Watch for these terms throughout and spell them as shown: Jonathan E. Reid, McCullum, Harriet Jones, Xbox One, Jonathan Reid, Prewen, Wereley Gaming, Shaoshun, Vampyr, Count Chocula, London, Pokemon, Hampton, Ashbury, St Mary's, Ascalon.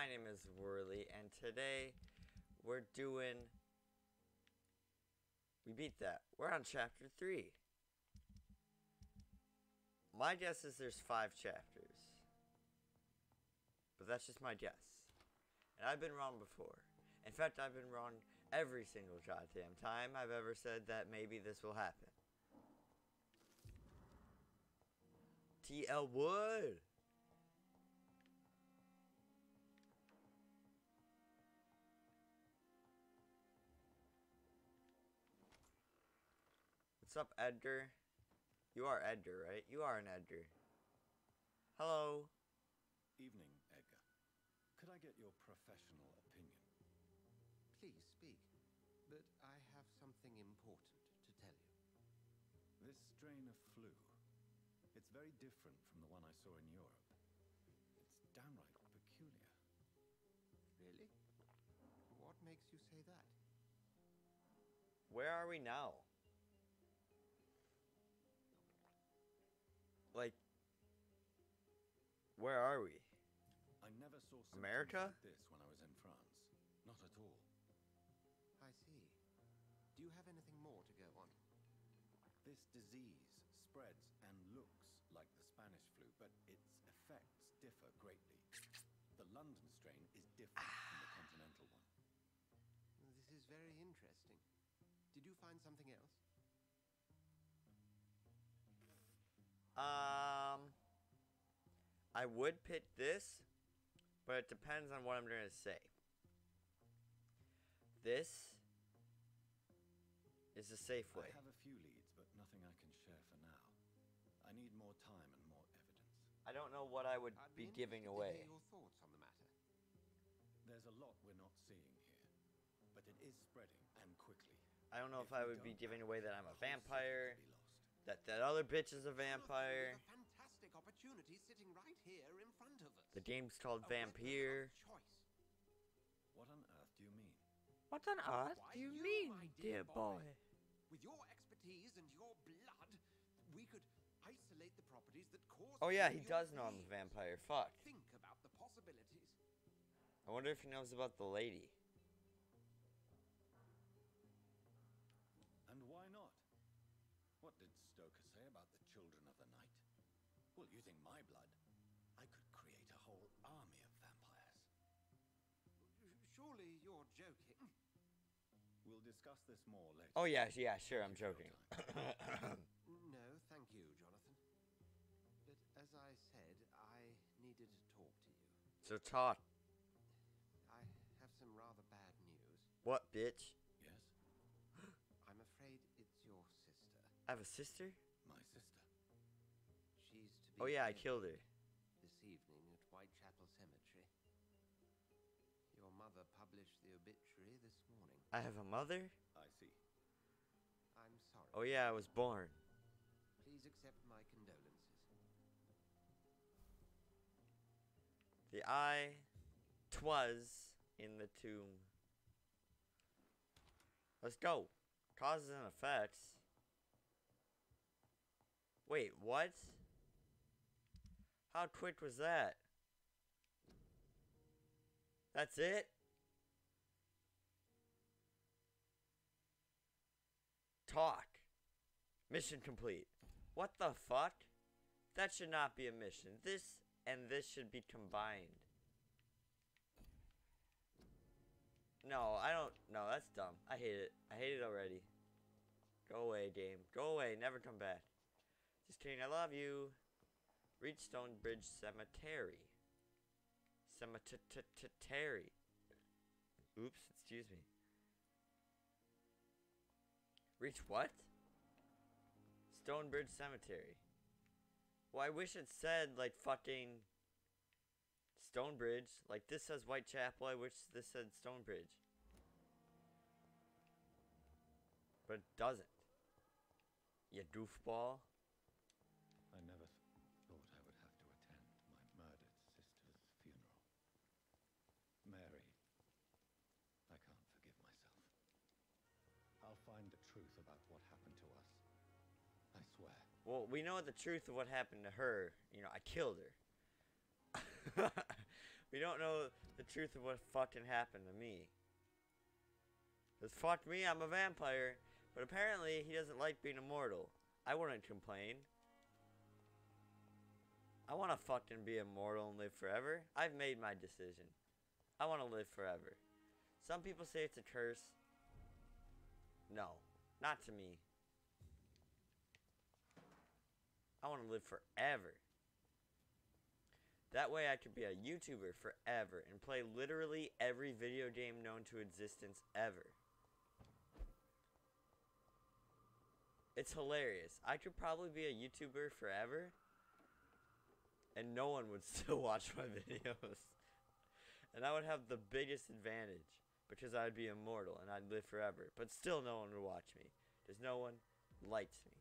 My name is Wereley, and today we're doing... We beat that. We're on chapter 3. My guess is there's 5 chapters. But that's just my guess. And I've been wrong before. In fact, I've been wrong every single goddamn time I've ever said that maybe this will happen. T.L. Wood! What's up, Edgar? You are Edgar, right? You are an Edgar. Hello. Evening, Edgar. Could I get your professional opinion? Please speak, but I have something important to tell you. This strain of flu, it's very different from the one I saw in Europe. It's downright peculiar. Really? What makes you say that? Where are we now? Like, where are we? I never saw America like this when I was in France. Not at all. I see. Do you have anything more to go on? This disease spreads and looks like the Spanish flu, but its effects differ greatly. The London strain is different from the continental one. This is very interesting. Did you find something else? I would pick this, but it depends on what I'm going to say. This is a safe way. I have a few leads, but nothing I can share for now. I need more time and more evidence. I don't know what I would be giving away. Hear your thoughts on the matter. There's a lot we're not seeing here, but it is spreading and quickly. I don't know if I would be giving away that I'm a vampire. That other bitch is a vampire. Look, a fantastic opportunity sitting right here in front of us. The game's called Vampyr. What on earth do you mean? What on earth do you mean, dear boy? With your expertise and your blood, we could isolate the properties that cause... Oh yeah, he does know I'm a vampire. Fuck. Think about the possibilities. I wonder if he knows about the lady. And why not? What did Stoker say about the children of the night? Well, using my blood, I could create a whole army of vampires. Surely you're joking. We'll discuss this more later. Oh, yeah, yeah, sure, I'm joking. No, thank you, Jonathan. But as I said, I needed to talk to you. So talk. I have some rather bad news. What, bitch? Yes? I'm afraid it's your sister. I have a sister? My sister. She's to be... Oh yeah, I killed her. This evening at Whitechapel Cemetery. Your mother published the obituary this morning. I have a mother? I see. I'm sorry. Oh yeah, I was born. Please accept my condolences. The eye... 'Twas in the tomb. Let's go. Causes and effects. Wait, what? How quick was that? That's it? Talk. Mission complete. What the fuck? That should not be a mission. This and this should be combined. No, I don't. No, that's dumb. I hate it. I hate it already. Go away, game. Go away. Never come back. Just kidding. I love you. Reach Stonebridge Cemetery. Cemetery. Oops. Excuse me. Reach what? Stonebridge Cemetery. Well, I wish it said, like, fucking... Stonebridge. Like, this says Whitechapel. I wish this said Stonebridge. But it doesn't. You goofball. I never thought I would have to attend my murdered sister's funeral. Mary, I can't forgive myself. I'll find the truth about what happened to us. I swear. Well, we know the truth of what happened to her. You know, I killed her. We don't know the truth of what fucking happened to me. 'Cause fuck me, I'm a vampire. But apparently he doesn't like being immortal. I wouldn't complain. I want to fucking be immortal and live forever. I've made my decision. I want to live forever. Some people say it's a curse. No, not to me. I want to live forever. That way I could be a YouTuber forever and play literally every video game known to existence ever. It's hilarious. I could probably be a YouTuber forever and no one would still watch my videos. And I would have the biggest advantage because I'd be immortal and I'd live forever. But still no one would watch me because no one likes me.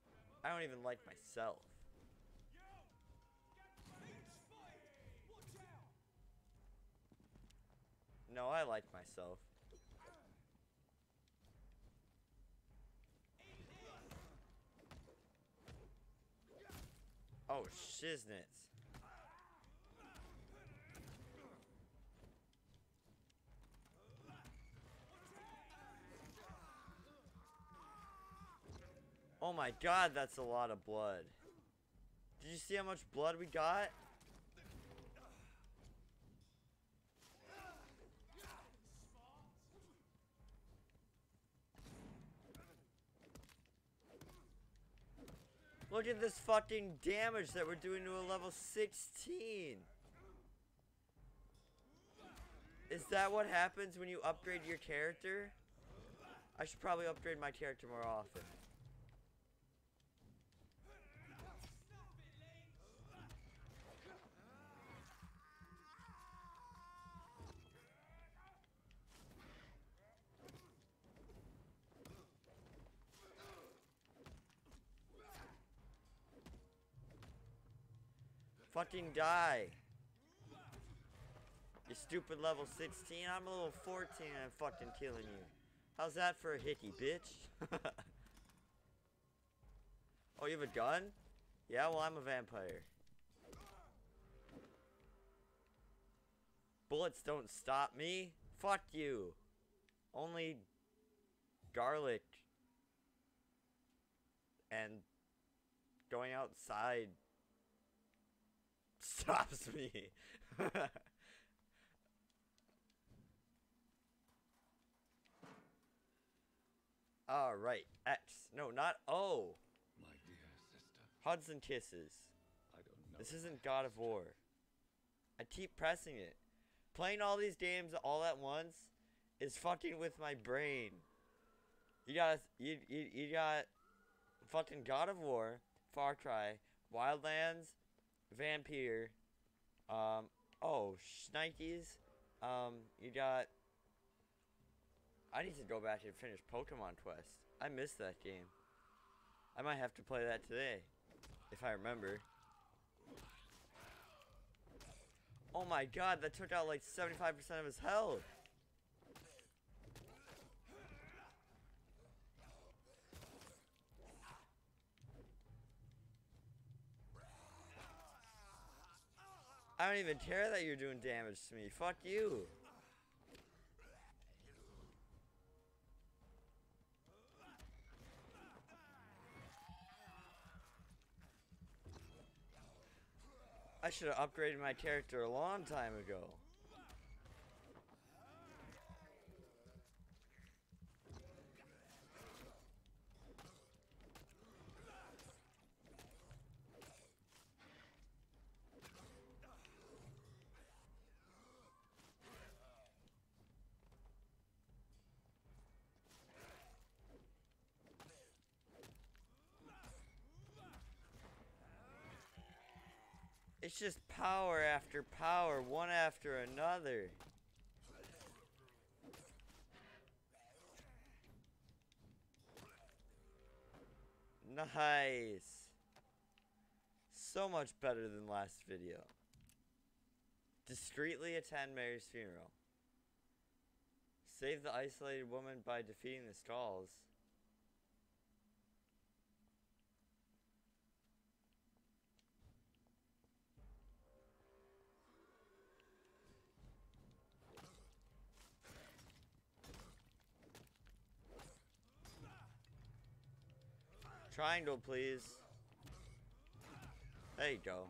I don't even like myself. No, I like myself. Oh, shiznits. Oh my god, that's a lot of blood. Did you see how much blood we got? Look at this fucking damage that we're doing to a level 16. Is that what happens when you upgrade your character? I should probably upgrade my character more often. Fucking die. You stupid level 16. I'm a level 14 and I'm fucking killing you. How's that for a hickey, bitch? Oh, you have a gun? Yeah, well, I'm a vampire. Bullets don't stop me. Fuck you. Only garlic and going outside stops me. All right, X. No, not O. My dear sister. Hugs and kisses. I don't know. This isn't God of War. I keep pressing it. Playing all these games all at once is fucking with my brain. You got fucking God of War, Far Cry, Wildlands, Vampyr, oh, Shnikes, you got, I need to go back and finish Pokemon Quest. I missed that game. I might have to play that today, if I remember. Oh my god, that took out like 75% of his health. I don't even care that you're doing damage to me. Fuck you. I should have upgraded my character a long time ago. It's just power after power, one after another. Nice. So much better than last video. Discreetly attend Mary's funeral. Save the isolated woman by defeating the Skulls. Triangle, please. There you go.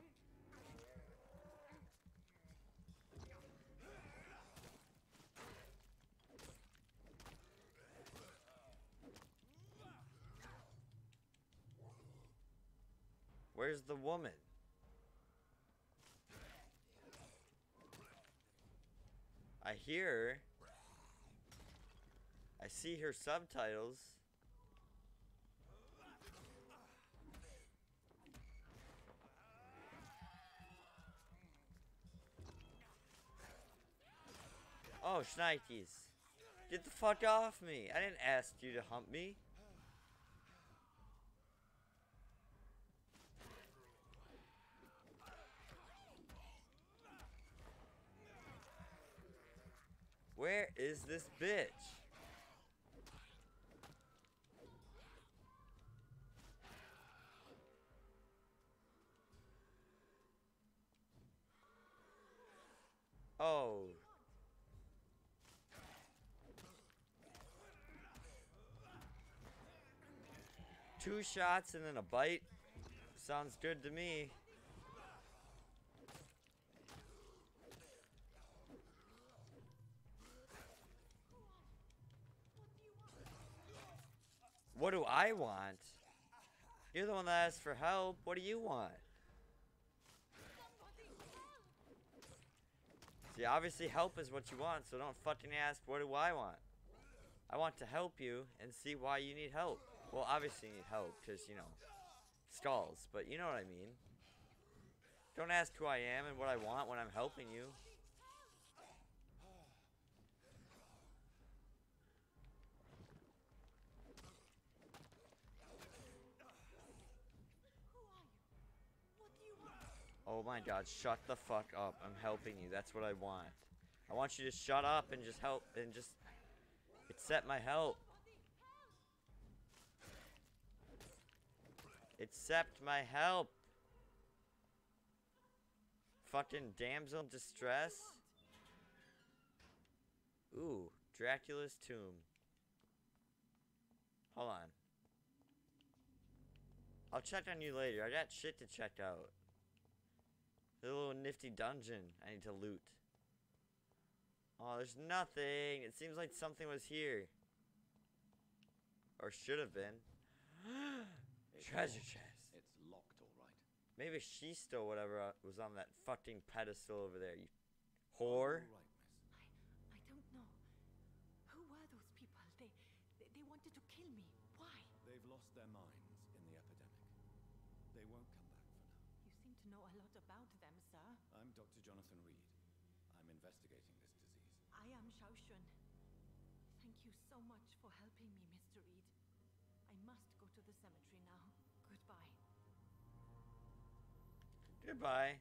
Where's the woman? I hear her. I see her subtitles. Oh, shnikes. Get the fuck off me. I didn't ask you to hump me. Where is this bitch? Oh. Two shots and then a bite. Sounds good to me. What do I want? You're the one that asked for help. What do you want? See, obviously help is what you want, so don't fucking ask what do I want. I want to help you and see why you need help. Well, obviously you need help, because, you know, skulls, but you know what I mean. Don't ask who I am and what I want when I'm helping you. Oh my god, shut the fuck up. I'm helping you, that's what I want. I want you to shut up and just help, and just accept my help. Accept my help. Fucking damsel in distress. Ooh, Dracula's tomb. Hold on. I'll check on you later. I got shit to check out. There's a little nifty dungeon I need to loot. Oh, there's nothing. It seems like something was here. Or should have been. Treasure chest. It's locked, all right. Maybe she stole whatever was on that fucking pedestal over there, you whore. All right, miss. I don't know. Who were those people? They wanted to kill me. Why? They've lost their minds in the epidemic. They won't come back for now. You seem to know a lot about them, sir. I'm Dr. Jonathan Reid. I'm investigating this disease. I am Shaoshun. Thank you so much for helping me, Mr. Reid. I must go to the cemetery now. Goodbye. Goodbye.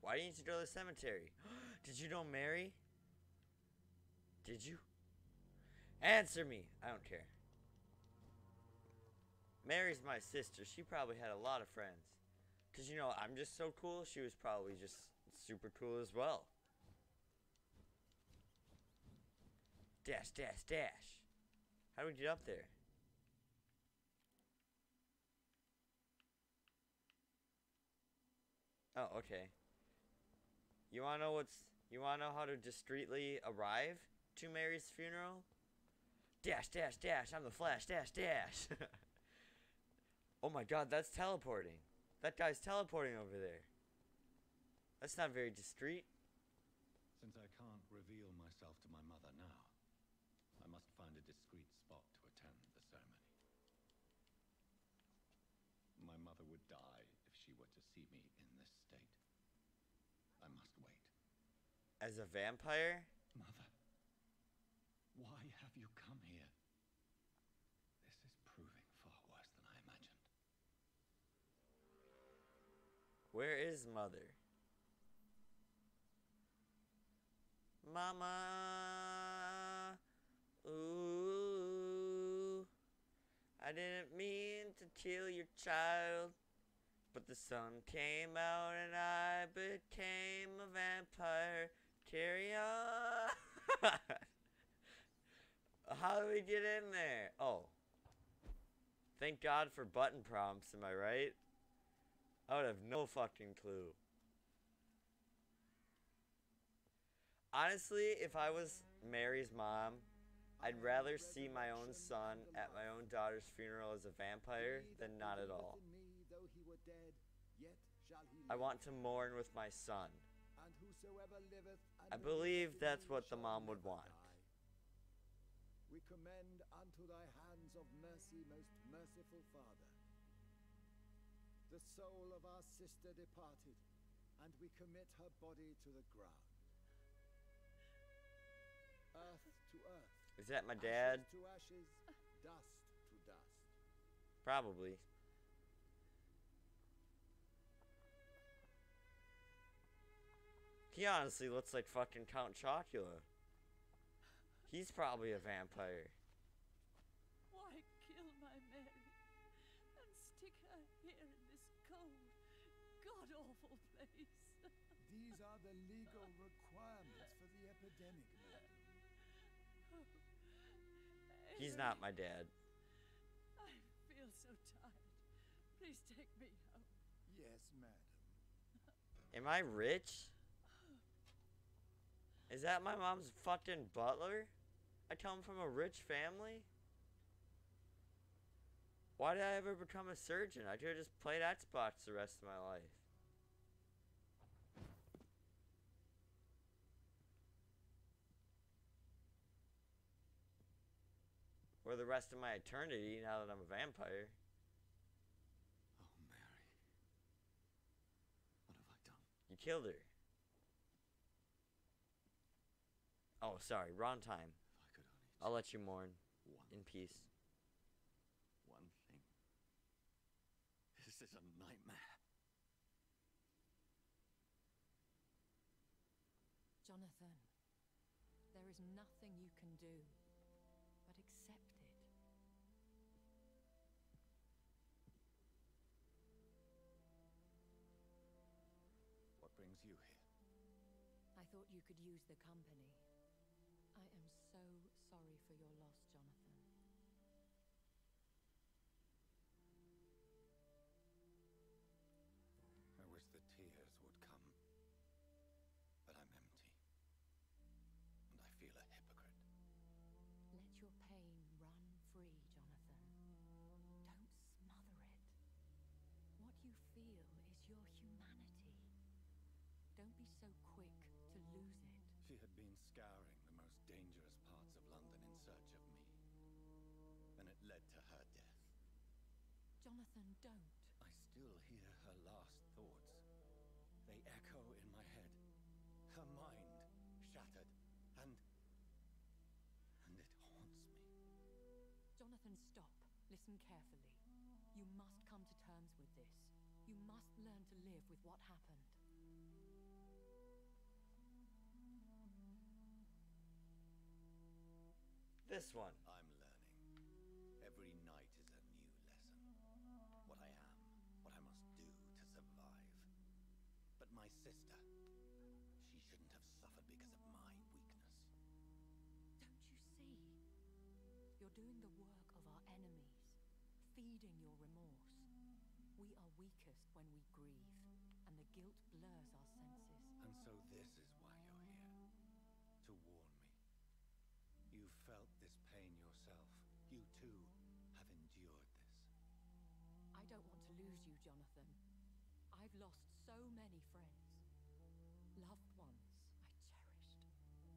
Why didn't you go to the cemetery? Did you know Mary? Did you? Answer me. I don't care. Mary's my sister. She probably had a lot of friends. Because, you know, I'm just so cool. She was probably just super cool as well. Dash, dash, dash. How do we get up there? Oh, okay. You wanna know how to discreetly arrive to Mary's funeral? Dash, dash, dash, I'm the Flash, dash, dash. Oh my god, that's teleporting. That guy's teleporting over there. That's not very discreet. Since I can't reveal myself to my mother now, I must find a discreet spot to attend the ceremony. My mother would die if she were to see me in this state. I must wait. As a vampire? Mother, why have you come here? This is proving far worse than I imagined. Where is Mother? Mama! Ooh! I didn't mean to kill your child, but the sun came out and I became a vampire. Carry on. How do we get in there? Oh. Thank God for button prompts, am I right? I would have no fucking clue. Honestly, if I was Mary's mom, I'd rather see my own son at my own daughter's funeral as a vampire than not at all. I want to mourn with my son. I believe that's what the mom would want. We commend unto thy hands of mercy, most merciful Father, the soul of our sister departed, and we commit her body to the ground. Earth to earth. Is that my dad? Ashes to ashes, dust to dust. Probably. He honestly looks like fucking Count Chocula. He's probably a vampire. Why kill my Mary and stick her here in this cold, god-awful place? These are the legal requirements for the epidemic, Mary. Oh, he's not my dad. I feel so tired. Please take me home. Yes, madam. Am I rich? Is that my mom's fucking butler? I come from a rich family? Why did I ever become a surgeon? I could have just played Xbox the rest of my life. Or the rest of my eternity now that I'm a vampire. Oh, Mary. What have I done? You killed her. Oh, sorry. Wrong time. If I could only I'll let you mourn in peace. One thing. This is a nightmare. Jonathan, there is nothing you can do but accept it. What brings you here? I thought you could use the company. I am so sorry for your loss, Jonathan. I wish the tears would come, but I'm empty, and I feel a hypocrite. Let your pain run free, Jonathan. Don't smother it. What you feel is your humanity. Don't be so quick to lose it. She had been scouring the most dangerous parts of London in search of me. And it led to her death. Jonathan, don't. I still hear her last thoughts. They echo in my head. Her mind shattered and it haunts me. Jonathan, stop. Listen carefully. You must come to terms with this. You must learn to live with what happened. This one. I'm learning. Every night is a new lesson. What I am, what I must do to survive. But my sister, she shouldn't have suffered because of my weakness. Don't you see? You're doing the work of our enemies, feeding your remorse. We are weakest when we grieve, and the guilt blurs our senses. And so this is why you're here, to warn me. You felt this pain yourself. You too have endured this. I don't want to lose you, Jonathan. I've lost so many friends. Loved ones I cherished.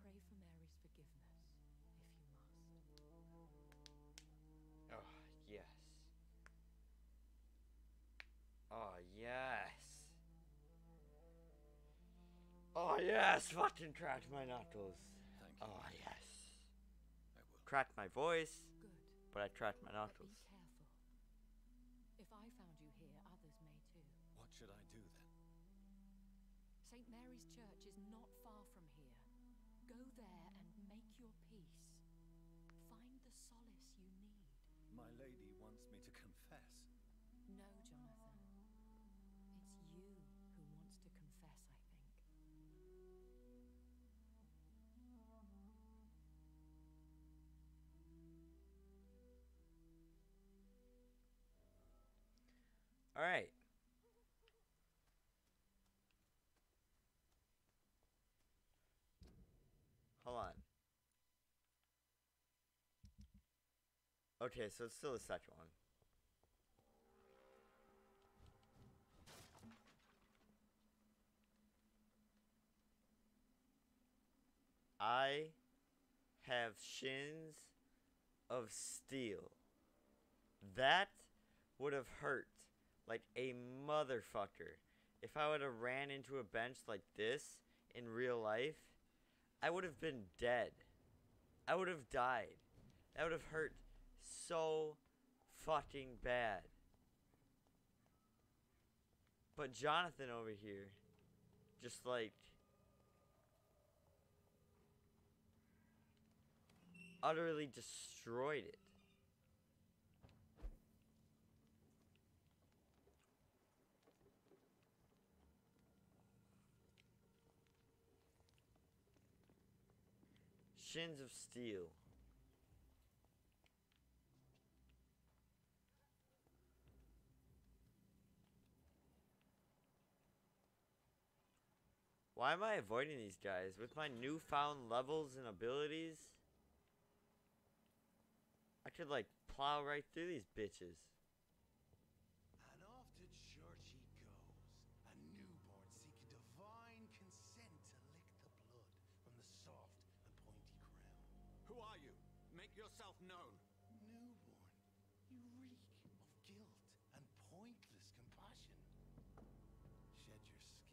Pray for Mary's forgiveness, if you must. Oh, yes. Oh, yes. Oh, yes! Fucking cracked my knuckles. Oh, yes. I will. Cracked my voice, good. But I cracked my knuckles. Be careful. If I found you here, others may too. What should I do then? St Mary's Church is not far from here. Go there and make your peace. Find the solace you need. My lady wants me to confess. No, Jonathan. It's you who wants to confess, I think. All right. Hold on. Okay, so it's still the second one. I have shins of steel. That would have hurt like a motherfucker. If I would have ran into a bench like this in real life, I would have been dead. I would have died. That would have hurt so fucking bad. But Jonathan over here, just like utterly destroyed it. Shins of steel. Why am I avoiding these guys with my newfound levels and abilities? I could like plow right through these bitches. And off to church he goes, a newborn seeking divine consent to lick the blood from the soft and pointy crown. Who are you? Make yourself known. Newborn, you reek of guilt and pointless compassion. Shed your skin,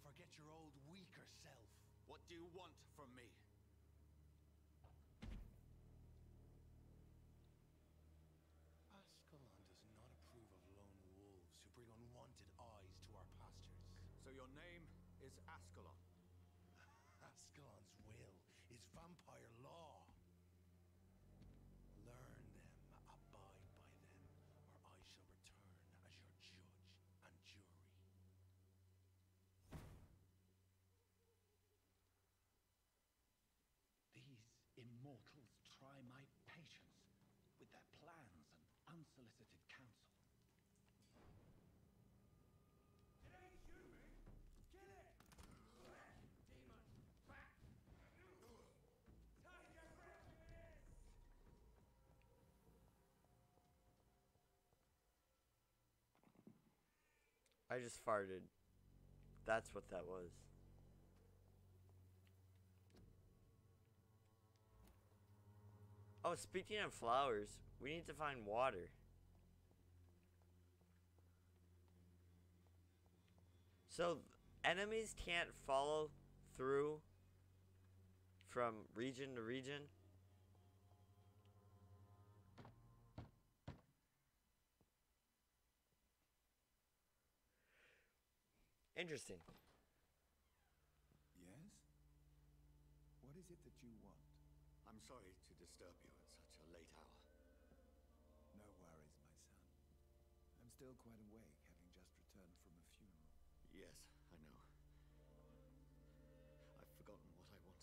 forget your old weaker self. What do you want from me? Ascalon does not approve of lone wolves who bring unwanted eyes to our pastures. So your name is Ascalon? Ascalon's will is vampire law. Learn them, abide by them, or I shall return as your judge and jury. These immortals try my patience with their plans and unsolicited counsel. It ain't human! Kill it! Flesh, demon! Back! Take your breath! I just farted. That's what that was. Oh, speaking of flowers, we need to find water. So enemies can't follow through from region to region. Interesting. Yes? What is it that you want? I'm sorry to disturb you at such a late hour. No worries, my son. I'm still quite awake, having just returned from a funeral. Yes, I know. I've forgotten what I wanted.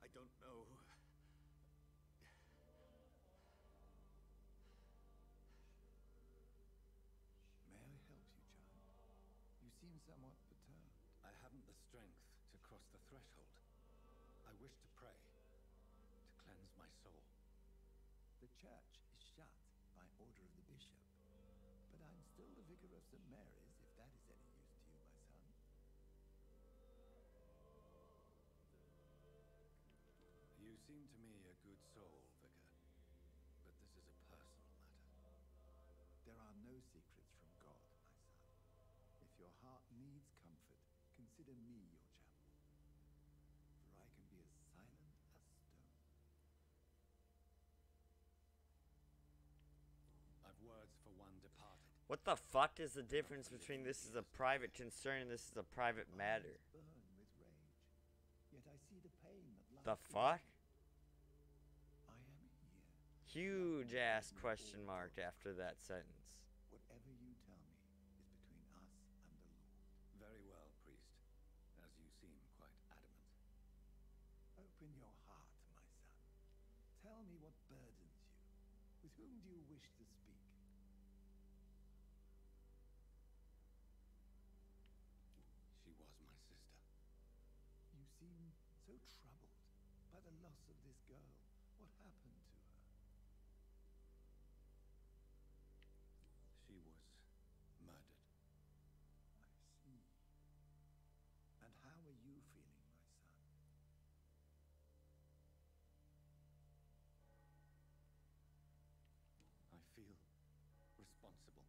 I don't know. May I help you, child? You seem somewhat perturbed. I haven't the strength to cross the threshold. I wish to pray, to cleanse my soul. The church is shut by order of the bishop, but I'm still the vicar of St Mary's, if that is any use to you, my son. You seem to me a good soul, vicar, but this is a personal matter. There are no secrets from God, my son. If your heart needs comfort, consider me your chapel, for I can be as silent as stone. I've words for one departed. What the fuck is the difference between this is a private concern and this is a private matter? Burn with rage, yet I see the pain that the fuck? I am here. Huge ass question mark after that sentence. Whatever you tell me is between us and the Lord. Very well. As you seem quite adamant. Open your heart, my son. Tell me what burdens you. With whom do you wish to speak? She was my sister. You seem so troubled by the loss of this girl. What happened to her? She was murdered. I see. And how are you feeling, my son? I feel responsible.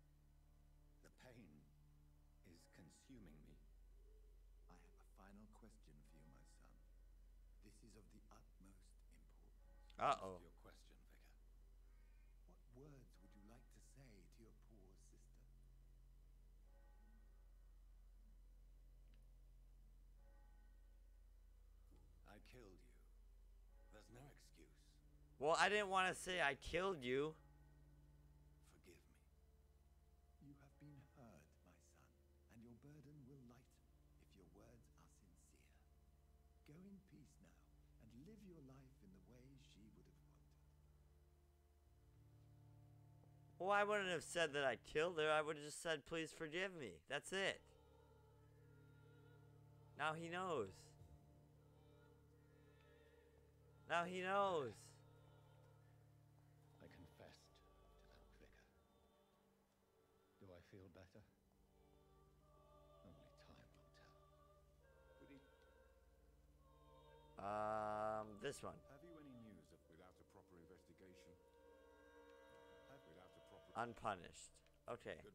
The pain is consuming me. I have a final question for you, my son. This is of the utmost importance. Ask your question, Vicar. What words would you like to say to your poor sister? I killed you. There's no excuse. Well, I didn't want to say I killed you. Forgive me. You have been hurt, my son, and your burden will lighten if your words are sincere. Go in peace now and live your life in the way she would have wanted. Well, I wouldn't have said that I killed her. I would have just said, please forgive me. That's it. Now he knows. Now he knows. I confessed to that Vicar. Do I feel better? Only time will tell. Could he... This one. Have you any news of without a proper investigation? Without a proper... Unpunished. Okay. Good.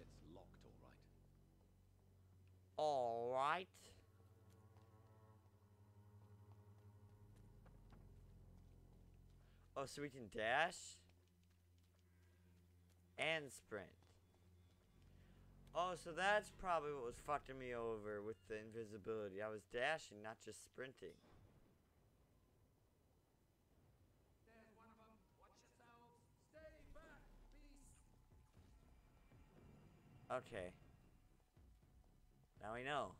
It's locked, all right. All right. Oh, so we can dash and sprint. Oh, so that's probably what was fucking me over with the invisibility. I was dashing, not just sprinting. There's one of them. Watch yourselves. Stay back, beast. Okay. Now we know.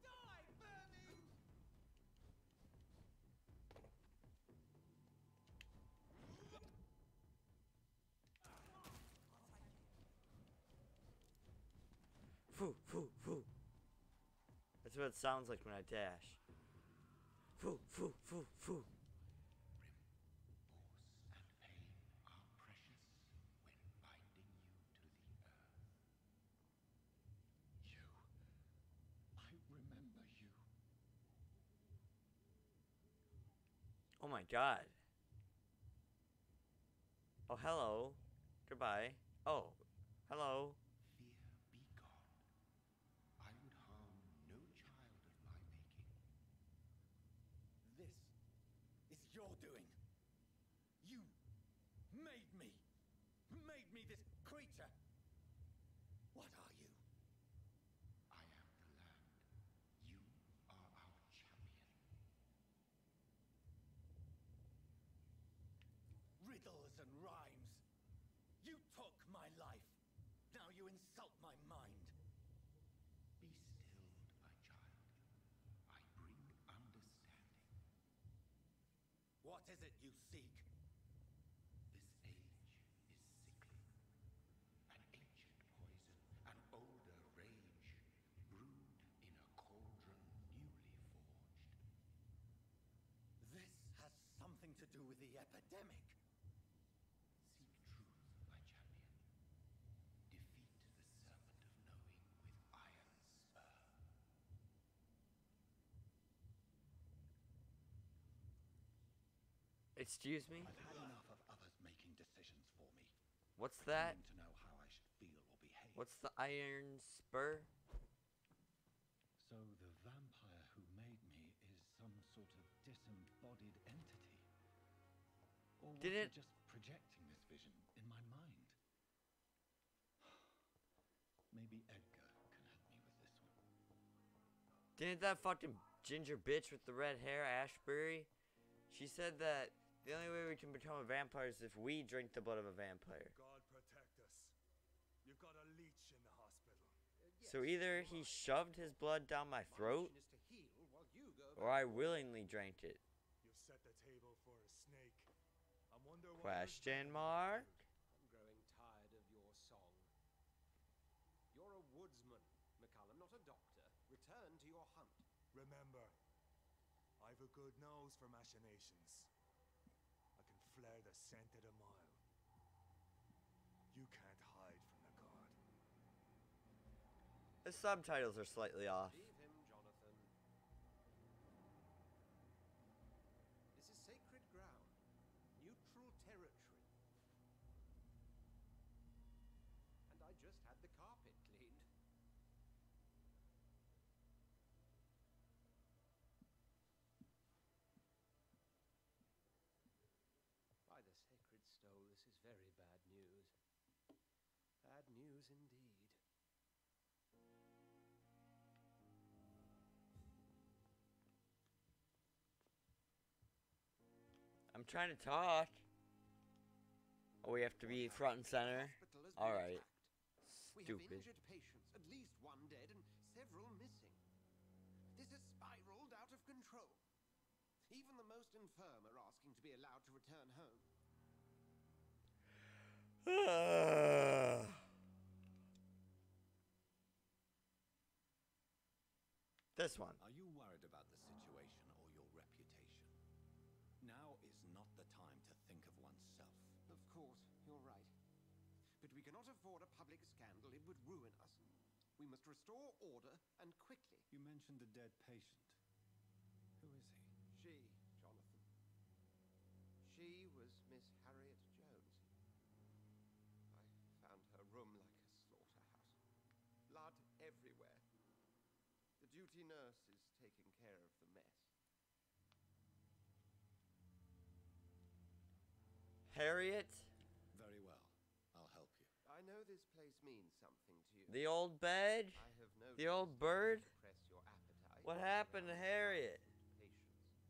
Die, vermin! Foo, foo, foo. That's what it sounds like when I dash. Foo, foo, foo, foo. Remorse and pain are precious when binding you to the earth. You, I remember you. Oh my god. Oh, hello. Goodbye. Oh, hello. This is your doing. You made me this creature. What are you? I am the land. You are our champion. Riddles and rhymes. You took my life. Now you insult my mind. Be still, my child. I bring understanding. What is it you seek? This age is sickly. An ancient poison, an older rage, brewed in a cauldron newly forged. This has something to do with the epidemic. Seek truth, my champion. Defeat the serpent of knowing with iron spur. Excuse me? I've had enough of others making decisions for me. What's that? I need to know how I should feel or behave. What's the iron spur? So the vampire who made me is some sort of disembodied entity. Or was it just projecting this vision in my mind? Maybe Edgar can help me with this one. Didn't that fucking ginger bitch with the red hair, Ashbury? She said that the only way we can become a vampire is if we drink the blood of a vampire. God protect us. You've got a leech in the hospital. Yeah, So either he shoved his blood down my throat, or I willingly drank it. You set the table for a snake. Question mark? I'm growing tired of your song. You're a woodsman, McCullum, not a doctor. Return to your hunt. Remember, I've a good nose for machinations. I can flare the scent at a mile. You can't hide from the god. The subtitles are slightly off. Leave him, Jonathan. This is sacred ground. Neutral territory. And I just had the carpet cleaned. By the sacred stole, this is very bad news. Bad news indeed. I'm trying to talk. Oh, we have to be front and center. All right. Stupid. We have injured patients, at least one dead and several missing. This has spiraled out of control. Even the most infirm are asking to be allowed to return home. This one. Are you worried about the situation or your reputation? Now is not the time to think of oneself. Of course, you're right. But we cannot afford a public scandal. It would ruin us. We must restore order, and quickly. You mentioned the dead patient. Who is he? She, Jonathan. She was Miss Harriet Jones. I found her room like a slaughterhouse. Blood everywhere. The duty nurse is taking care of the mess. Harriet? Very well. I'll help you. I know this place means something to you. The old bed? I have no. The old bird? Your appetite. What happened to Harriet?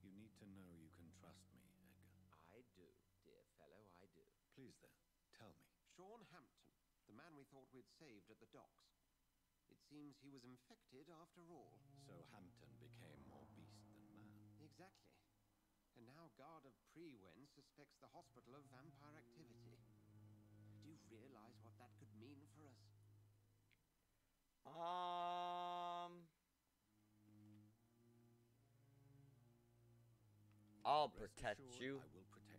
You need to know you can trust me, Edgar. I do, dear fellow, I do. Please then, tell me. Sean Hampton, the man we thought we'd saved at the docks. It seems he was infected after all. So Hampton became more beast than man. Exactly. And now guard of Prewen suspects the hospital of vampire activity. Do you realize what that could mean for us? I'll protect you. I will protect you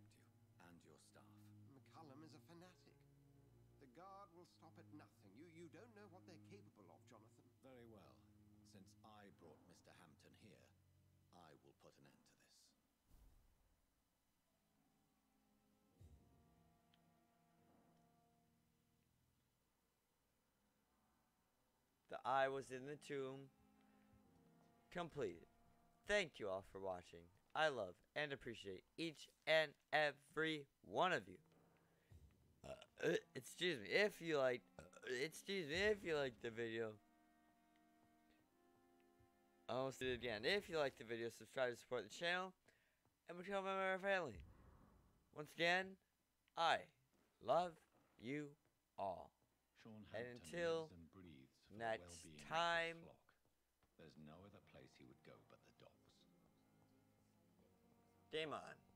and your staff. McCullum is a fanatic. The guard will stop at nothing. You don't know what they're capable of, Jonathan. Very well. Since I brought Mr. Hampton here, I will put an end to this. The eye was in the tomb. Completed. Thank you all for watching. I love and appreciate each and every one of you. Excuse me if you liked the video. I almost did it again. If you liked the video, subscribe to support the channel and become a member of our family. Once again, I love you all. And until next time, there's no other place he would go but the docks. Game on.